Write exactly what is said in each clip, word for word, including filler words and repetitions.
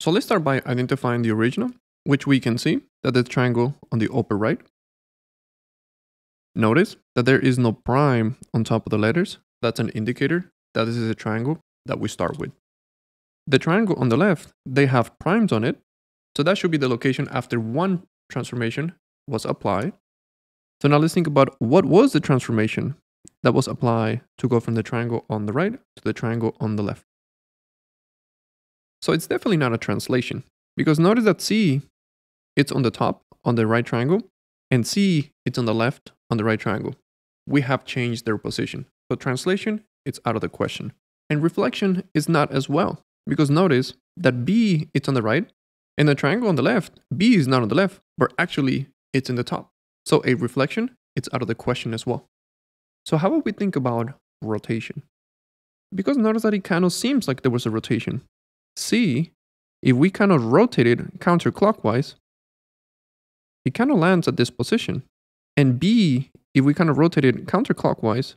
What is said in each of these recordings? So let's start by identifying the original, which we can see that the triangle on the upper right. Notice that there is no prime on top of the letters. That's an indicator that this is a triangle that we start with. The triangle on the left, they have primes on it. So that should be the location after one transformation was applied. So now let's think about what was the transformation that was applied to go from the triangle on the right to the triangle on the left. So it's definitely not a translation, because notice that C, it's on the top on the right triangle, and C, it's on the left on the right triangle. We have changed their position. So translation, it's out of the question. And reflection is not as well, because notice that B, it's on the right, and the triangle on the left, B is not on the left, but actually it's in the top. So a reflection, it's out of the question as well. So how would we think about rotation? Because notice that it kind of seems like there was a rotation. C, if we kind of rotate it counterclockwise, it kind of lands at this position. And B, if we kind of rotate it counterclockwise,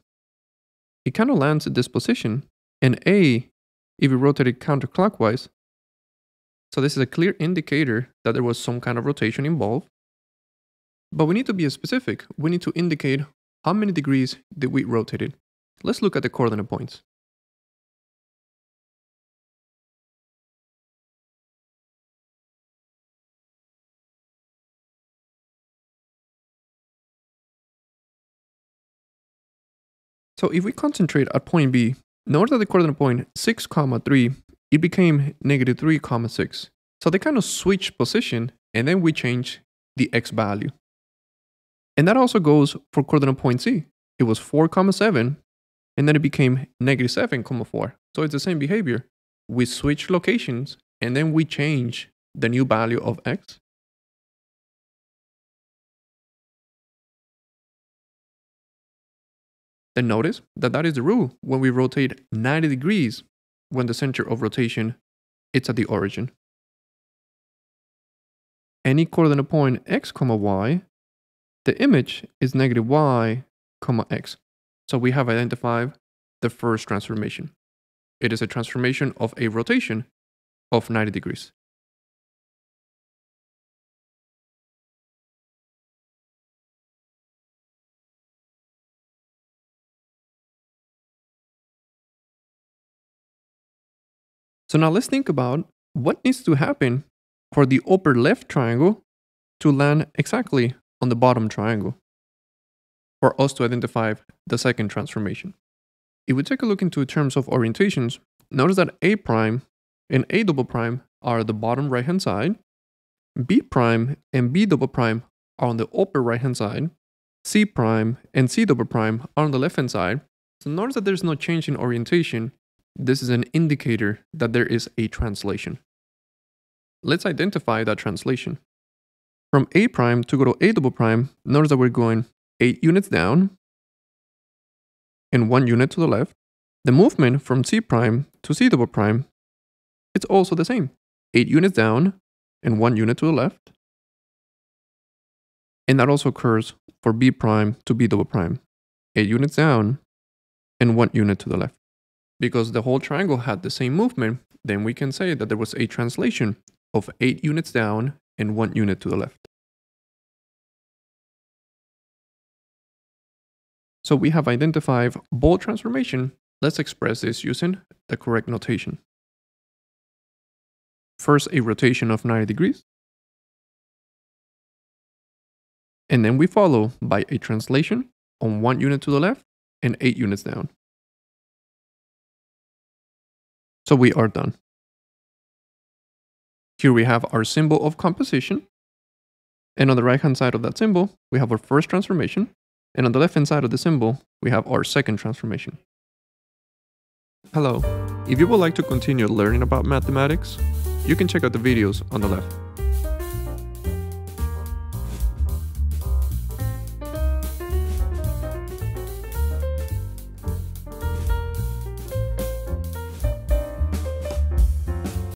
it kind of lands at this position. And A, if we rotate it counterclockwise, so this is a clear indicator that there was some kind of rotation involved. But we need to be specific. We need to indicate how many degrees did we rotate it. Let's look at the coordinate points. So if we concentrate at point B, notice that the coordinate point six, three, it became negative three, six. So they kind of switch position, and then we change the x value. And that also goes for coordinate point C. It was four, seven, and then it became negative seven, four. So it's the same behavior. We switch locations, and then we change the new value of x. Then notice that that is the rule when we rotate ninety degrees, when the center of rotation is at the origin. Any coordinate point x, y, the image is negative y, x. So we have identified the first transformation. It is a transformation of a rotation of ninety degrees. So now let's think about what needs to happen for the upper left triangle to land exactly on the bottom triangle for us to identify the second transformation. If we take a look into terms of orientations, notice that A prime and A double prime are the bottom right hand side, B prime and B double prime are on the upper right hand side, C prime and C double prime are on the left hand side. So notice that there's no change in orientation. This is an indicator that there is a translation. Let's identify that translation. From A prime to go to A double prime, notice that we're going eight units down and one unit to the left. The movement from C prime to C double prime, it's also the same. Eight units down and one unit to the left. And that also occurs for B prime to B double prime. Eight units down and one unit to the left. Because the whole triangle had the same movement, then we can say that there was a translation of eight units down and one unit to the left. So we have identified both transformations. Let's express this using the correct notation. First, a rotation of ninety degrees. And then we follow by a translation on one unit to the left and eight units down. So we are done. Here we have our symbol of composition. And on the right hand side of that symbol, we have our first transformation. And on the left hand side of the symbol, we have our second transformation. Hello. If you would like to continue learning about mathematics, you can check out the videos on the left.